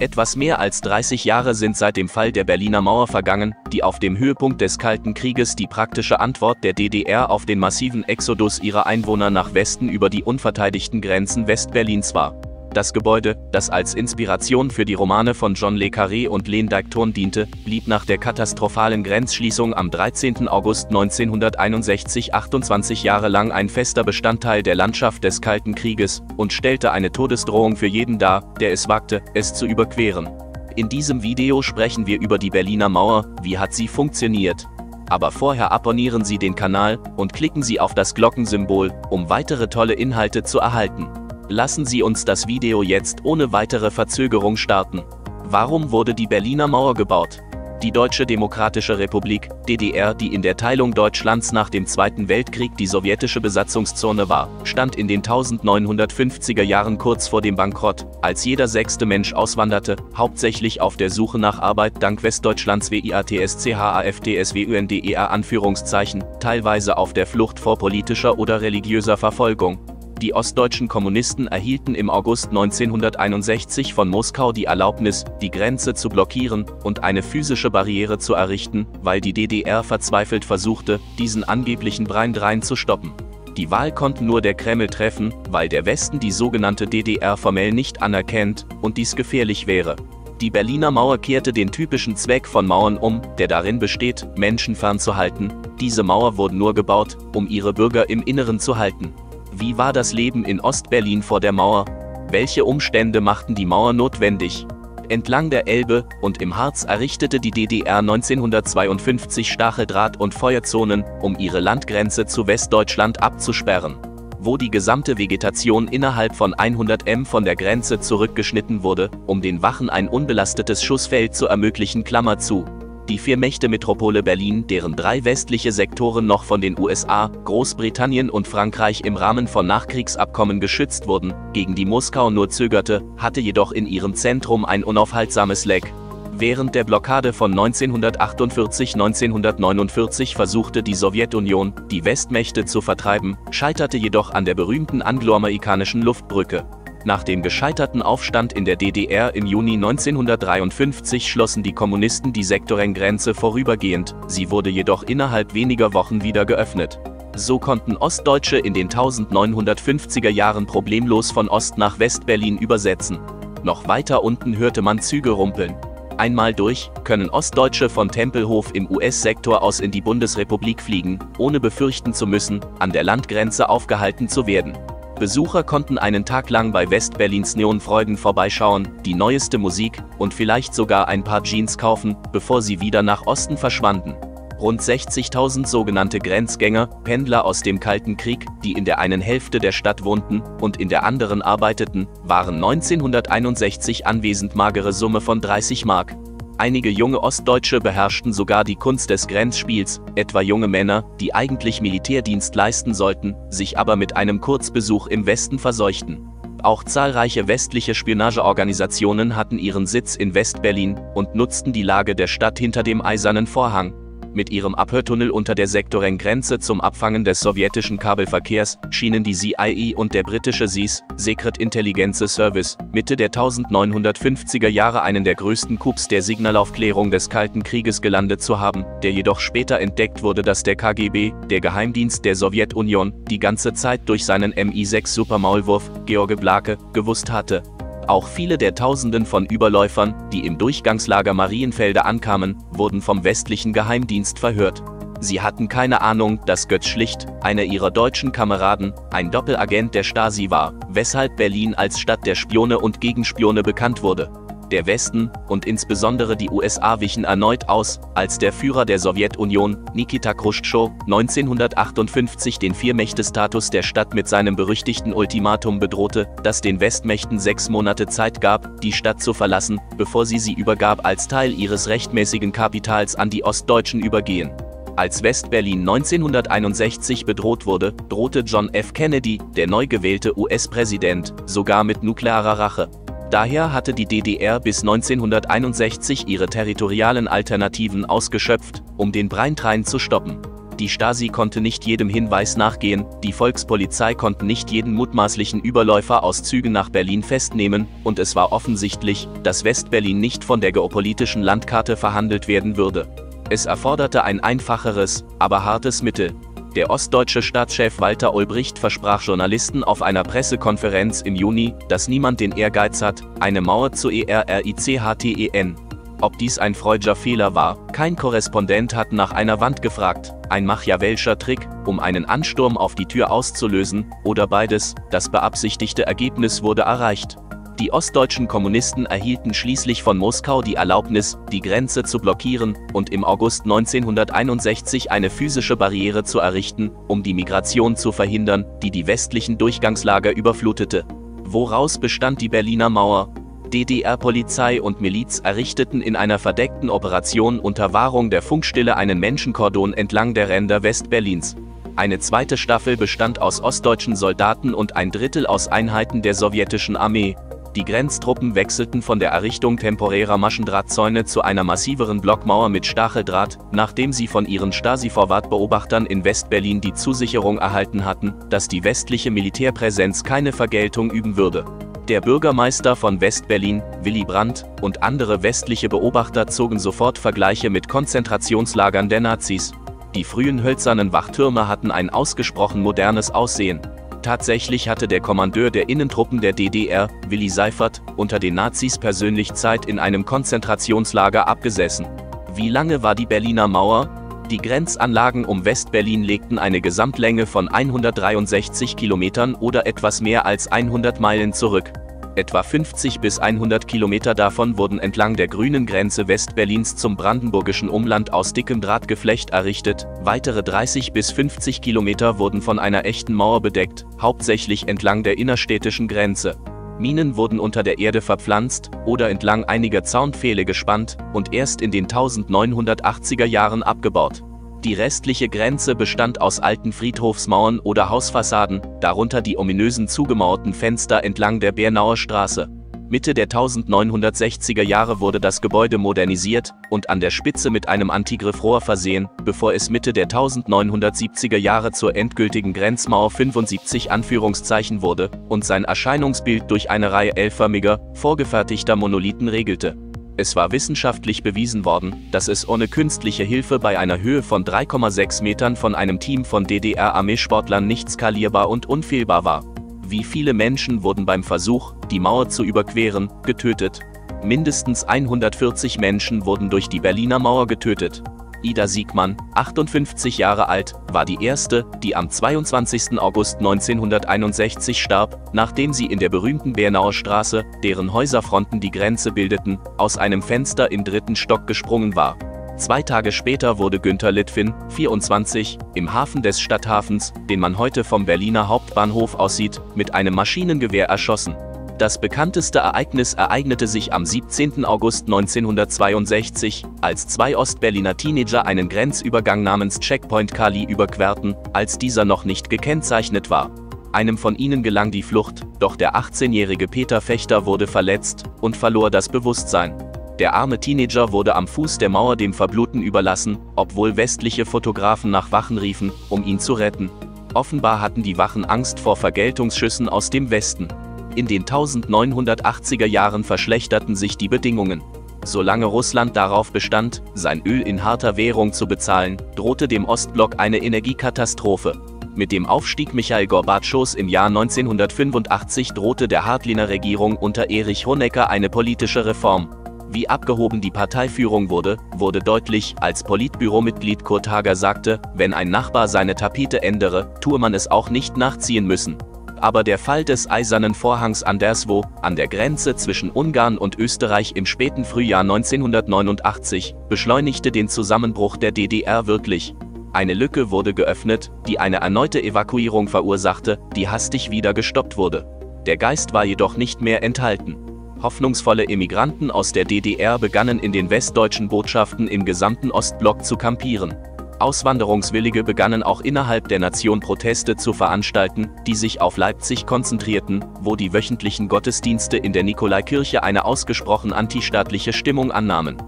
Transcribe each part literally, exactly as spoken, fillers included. Etwas mehr als dreißig Jahre sind seit dem Fall der Berliner Mauer vergangen, die auf dem Höhepunkt des Kalten Krieges die praktische Antwort der D D R auf den massiven Exodus ihrer Einwohner nach Westen über die unverteidigten Grenzen Westberlins war. Das Gebäude, das als Inspiration für die Romane von John le Carré und Len Deighton diente, blieb nach der katastrophalen Grenzschließung am dreizehnten August neunzehnhunderteinundsechzig achtundzwanzig Jahre lang ein fester Bestandteil der Landschaft des Kalten Krieges und stellte eine Todesdrohung für jeden dar, der es wagte, es zu überqueren. In diesem Video sprechen wir über die Berliner Mauer, wie hat sie funktioniert. Aber vorher abonnieren Sie den Kanal und klicken Sie auf das Glockensymbol, um weitere tolle Inhalte zu erhalten. Lassen Sie uns das Video jetzt ohne weitere Verzögerung starten. Warum wurde die Berliner Mauer gebaut? Die Deutsche Demokratische Republik, D D R, die in der Teilung Deutschlands nach dem Zweiten Weltkrieg die sowjetische Besatzungszone war, stand in den neunzehnhundertfünfziger Jahren kurz vor dem Bankrott, als jeder sechste Mensch auswanderte, hauptsächlich auf der Suche nach Arbeit dank Westdeutschlands WIATSCHAFTSWÜNDER Anführungszeichen, teilweise auf der Flucht vor politischer oder religiöser Verfolgung. Die ostdeutschen Kommunisten erhielten im August neunzehnhunderteinundsechzig von Moskau die Erlaubnis, die Grenze zu blockieren und eine physische Barriere zu errichten, weil die D D R verzweifelt versuchte, diesen angeblichen Breindrain zu stoppen. Die Wahl konnte nur der Kreml treffen, weil der Westen die sogenannte D D R formell nicht anerkennt und dies gefährlich wäre. Die Berliner Mauer kehrte den typischen Zweck von Mauern um, der darin besteht, Menschen fernzuhalten. Diese Mauer wurde nur gebaut, um ihre Bürger im Inneren zu halten. Wie war das Leben in Ostberlin vor der Mauer? Welche Umstände machten die Mauer notwendig? Entlang der Elbe und im Harz errichtete die D D R neunzehnhundertzweiundfünfzig Stacheldraht- und Feuerzonen, um ihre Landgrenze zu Westdeutschland abzusperren, wo die gesamte Vegetation innerhalb von hundert Metern von der Grenze zurückgeschnitten wurde, um den Wachen ein unbelastetes Schussfeld zu ermöglichen. Klammer zu. Die Vier-Mächte-Metropole Berlin, deren drei westliche Sektoren noch von den U S A, Großbritannien und Frankreich im Rahmen von Nachkriegsabkommen geschützt wurden, gegen die Moskau nur zögerte, hatte jedoch in ihrem Zentrum ein unaufhaltsames Leck. Während der Blockade von neunzehnhundertachtundvierzig bis neunzehnhundertneunundvierzig versuchte die Sowjetunion, die Westmächte zu vertreiben, scheiterte jedoch an der berühmten angloamerikanischen Luftbrücke. Nach dem gescheiterten Aufstand in der D D R im Juni neunzehnhundertdreiundfünfzig schlossen die Kommunisten die Sektorengrenze vorübergehend, sie wurde jedoch innerhalb weniger Wochen wieder geöffnet. So konnten Ostdeutsche in den neunzehnhundertfünfziger Jahren problemlos von Ost nach West-Berlin übersetzen. Noch weiter unten hörte man Züge rumpeln. Einmal durch, können Ostdeutsche von Tempelhof im U S-Sektor aus in die Bundesrepublik fliegen, ohne befürchten zu müssen, an der Landgrenze aufgehalten zu werden. Besucher konnten einen Tag lang bei Westberlins Neonfreuden vorbeischauen, die neueste Musik und vielleicht sogar ein paar Jeans kaufen, bevor sie wieder nach Osten verschwanden. Rund sechzigtausend sogenannte Grenzgänger, Pendler aus dem Kalten Krieg, die in der einen Hälfte der Stadt wohnten und in der anderen arbeiteten, waren neunzehnhunderteinundsechzig anwesend. Magere Summe von dreißig Mark. Einige junge Ostdeutsche beherrschten sogar die Kunst des Grenzspiels, etwa junge Männer, die eigentlich Militärdienst leisten sollten, sich aber mit einem Kurzbesuch im Westen verseuchten. Auch zahlreiche westliche Spionageorganisationen hatten ihren Sitz in Westberlin und nutzten die Lage der Stadt hinter dem Eisernen Vorhang. Mit ihrem Abhörtunnel unter der Sektorengrenze zum Abfangen des sowjetischen Kabelverkehrs schienen die C I A und der britische S I S, Secret Intelligence Service, Mitte der neunzehnhundertfünfziger Jahre einen der größten Coups der Signalaufklärung des Kalten Krieges gelandet zu haben, der jedoch später entdeckt wurde, dass der K G B, der Geheimdienst der Sowjetunion, die ganze Zeit durch seinen M I sechs Supermaulwurf, George Blake, gewusst hatte. Auch viele der Tausenden von Überläufern, die im Durchgangslager Marienfelde ankamen, wurden vom westlichen Geheimdienst verhört. Sie hatten keine Ahnung, dass Götz Schlicht, einer ihrer deutschen Kameraden, ein Doppelagent der Stasi war, weshalb Berlin als Stadt der Spione und Gegenspione bekannt wurde. Der Westen und insbesondere die U S A wichen erneut aus, als der Führer der Sowjetunion, Nikita Khrushchev, neunzehnhundertachtundfünfzig den Vier-Mächte-Status der Stadt mit seinem berüchtigten Ultimatum bedrohte, das den Westmächten sechs Monate Zeit gab, die Stadt zu verlassen, bevor sie sie übergab, als Teil ihres rechtmäßigen Kapitals an die Ostdeutschen übergehen. Als Westberlin neunzehnhunderteinundsechzig bedroht wurde, drohte John F. Kennedy, der neu gewählte U S-Präsident, sogar mit nuklearer Rache. Daher hatte die D D R bis neunzehnhunderteinundsechzig ihre territorialen Alternativen ausgeschöpft, um den Breindrain zu stoppen. Die Stasi konnte nicht jedem Hinweis nachgehen, die Volkspolizei konnte nicht jeden mutmaßlichen Überläufer aus Zügen nach Berlin festnehmen, und es war offensichtlich, dass Westberlin nicht von der geopolitischen Landkarte verhandelt werden würde. Es erforderte ein einfacheres, aber hartes Mittel. Der ostdeutsche Staatschef Walter Ulbricht versprach Journalisten auf einer Pressekonferenz im Juni, dass niemand den Ehrgeiz hat, eine Mauer zu errichten. Ob dies ein freudscher Fehler war, kein Korrespondent hat nach einer Wand gefragt, ein machiavellscher Trick, um einen Ansturm auf die Tür auszulösen, oder beides, das beabsichtigte Ergebnis wurde erreicht. Die ostdeutschen Kommunisten erhielten schließlich von Moskau die Erlaubnis, die Grenze zu blockieren, und im August neunzehnhunderteinundsechzig eine physische Barriere zu errichten, um die Migration zu verhindern, die die westlichen Durchgangslager überflutete. Woraus bestand die Berliner Mauer? D D R-Polizei und Miliz errichteten in einer verdeckten Operation unter Wahrung der Funkstille einen Menschenkordon entlang der Ränder Westberlins. Eine zweite Staffel bestand aus ostdeutschen Soldaten und ein Drittel aus Einheiten der sowjetischen Armee. Die Grenztruppen wechselten von der Errichtung temporärer Maschendrahtzäune zu einer massiveren Blockmauer mit Stacheldraht, nachdem sie von ihren Stasi-Vorwärtsbeobachtern in Westberlin die Zusicherung erhalten hatten, dass die westliche Militärpräsenz keine Vergeltung üben würde. Der Bürgermeister von Westberlin, Willy Brandt, und andere westliche Beobachter zogen sofort Vergleiche mit Konzentrationslagern der Nazis. Die frühen hölzernen Wachtürme hatten ein ausgesprochen modernes Aussehen. Tatsächlich hatte der Kommandeur der Innentruppen der D D R, Willi Seifert, unter den Nazis persönlich Zeit in einem Konzentrationslager abgesessen. Wie lange war die Berliner Mauer? Die Grenzanlagen um Westberlin legten eine Gesamtlänge von hundertdreiundsechzig Kilometern oder etwas mehr als hundert Meilen zurück. Etwa fünfzig bis hundert Kilometer davon wurden entlang der grünen Grenze Westberlins zum brandenburgischen Umland aus dickem Drahtgeflecht errichtet, weitere dreißig bis fünfzig Kilometer wurden von einer echten Mauer bedeckt, hauptsächlich entlang der innerstädtischen Grenze. Minen wurden unter der Erde verpflanzt oder entlang einiger Zaunpfähle gespannt und erst in den neunzehnhundertachtziger Jahren abgebaut. Die restliche Grenze bestand aus alten Friedhofsmauern oder Hausfassaden, darunter die ominösen zugemauerten Fenster entlang der Bernauer Straße. Mitte der neunzehnhundertsechziger Jahre wurde das Gebäude modernisiert und an der Spitze mit einem Antigriffrohr versehen, bevor es Mitte der neunzehnhundertsiebziger Jahre zur endgültigen Grenzmauer fünfundsiebzig Anführungszeichen wurde und sein Erscheinungsbild durch eine Reihe L-förmiger, vorgefertigter Monolithen regelte. Es war wissenschaftlich bewiesen worden, dass es ohne künstliche Hilfe bei einer Höhe von drei Komma sechs Metern von einem Team von D D R-Armeesportlern nicht skalierbar und unfehlbar war. Wie viele Menschen wurden beim Versuch, die Mauer zu überqueren, getötet? Mindestens hundertvierzig Menschen wurden durch die Berliner Mauer getötet. Ida Siegmann, achtundfünfzig Jahre alt, war die erste, die am zweiundzwanzigsten August neunzehnhunderteinundsechzig starb, nachdem sie in der berühmten Bernauer Straße, deren Häuserfronten die Grenze bildeten, aus einem Fenster im dritten Stock gesprungen war. Zwei Tage später wurde Günter Littfin, vierundzwanzig, im Hafen des Stadthafens, den man heute vom Berliner Hauptbahnhof aussieht, mit einem Maschinengewehr erschossen. Das bekannteste Ereignis ereignete sich am siebzehnten August neunzehnhundertzweiundsechzig, als zwei Ostberliner Teenager einen Grenzübergang namens Checkpoint Charlie überquerten, als dieser noch nicht gekennzeichnet war. Einem von ihnen gelang die Flucht, doch der achtzehnjährige Peter Fechter wurde verletzt und verlor das Bewusstsein. Der arme Teenager wurde am Fuß der Mauer dem Verbluten überlassen, obwohl westliche Fotografen nach Wachen riefen, um ihn zu retten. Offenbar hatten die Wachen Angst vor Vergeltungsschüssen aus dem Westen. In den neunzehnhundertachtziger Jahren verschlechterten sich die Bedingungen. Solange Russland darauf bestand, sein Öl in harter Währung zu bezahlen, drohte dem Ostblock eine Energiekatastrophe. Mit dem Aufstieg Michail Gorbatschows im Jahr neunzehnhundertfünfundachtzig drohte der Hartliner Regierung unter Erich Honecker eine politische Reform. Wie abgehoben die Parteiführung wurde, wurde deutlich, als Politbüromitglied Kurt Hager sagte, wenn ein Nachbar seine Tapete ändere, tue man es auch nicht nachziehen müssen. Aber der Fall des Eisernen Vorhangs anderswo, an der Grenze zwischen Ungarn und Österreich im späten Frühjahr neunzehnhundertneunundachtzig, beschleunigte den Zusammenbruch der D D R wirklich. Eine Lücke wurde geöffnet, die eine erneute Evakuierung verursachte, die hastig wieder gestoppt wurde. Der Geist war jedoch nicht mehr enthalten. Hoffnungsvolle Emigranten aus der D D R begannen in den westdeutschen Botschaften im gesamten Ostblock zu kampieren. Auswanderungswillige begannen auch innerhalb der Nation Proteste zu veranstalten, die sich auf Leipzig konzentrierten, wo die wöchentlichen Gottesdienste in der Nikolaikirche eine ausgesprochen antistaatliche Stimmung annahmen.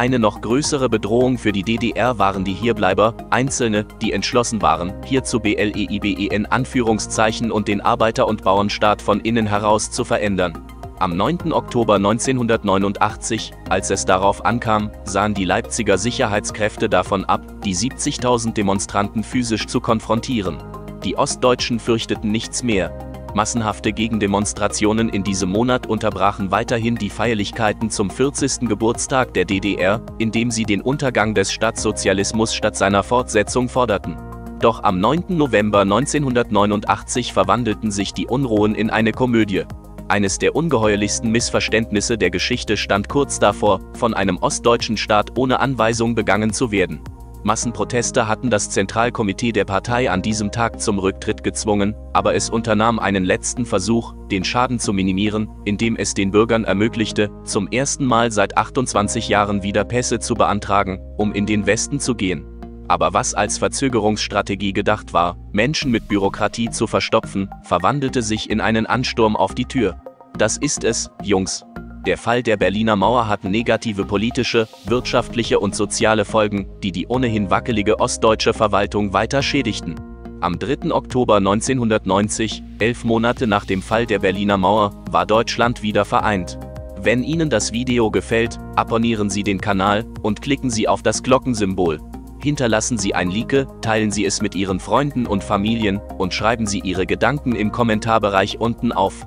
Eine noch größere Bedrohung für die D D R waren die Hierbleiber, Einzelne, die entschlossen waren, hier zu bleiben Anführungszeichen und den Arbeiter- und Bauernstaat von innen heraus zu verändern. Am neunten Oktober neunzehnhundertneunundachtzig, als es darauf ankam, sahen die Leipziger Sicherheitskräfte davon ab, die siebzigtausend Demonstranten physisch zu konfrontieren. Die Ostdeutschen fürchteten nichts mehr. Massenhafte Gegendemonstrationen in diesem Monat unterbrachen weiterhin die Feierlichkeiten zum vierzigsten Geburtstag der D D R, indem sie den Untergang des Staatssozialismus statt seiner Fortsetzung forderten. Doch am neunten November neunzehnhundertneunundachtzig verwandelten sich die Unruhen in eine Komödie. Eines der ungeheuerlichsten Missverständnisse der Geschichte stand kurz davor, von einem ostdeutschen Staat ohne Anweisung begangen zu werden. Massenproteste hatten das Zentralkomitee der Partei an diesem Tag zum Rücktritt gezwungen, aber es unternahm einen letzten Versuch, den Schaden zu minimieren, indem es den Bürgern ermöglichte, zum ersten Mal seit achtundzwanzig Jahren wieder Pässe zu beantragen, um in den Westen zu gehen. Aber was als Verzögerungsstrategie gedacht war, Menschen mit Bürokratie zu verstopfen, verwandelte sich in einen Ansturm auf die Tür. Das ist es, Jungs. Der Fall der Berliner Mauer hat negative politische, wirtschaftliche und soziale Folgen, die die ohnehin wackelige ostdeutsche Verwaltung weiter schädigten. Am dritten Oktober neunzehnhundertneunzig, elf Monate nach dem Fall der Berliner Mauer, war Deutschland wieder vereint. Wenn Ihnen das Video gefällt, abonnieren Sie den Kanal und klicken Sie auf das Glockensymbol. Hinterlassen Sie ein Like, teilen Sie es mit Ihren Freunden und Familien und schreiben Sie Ihre Gedanken im Kommentarbereich unten auf.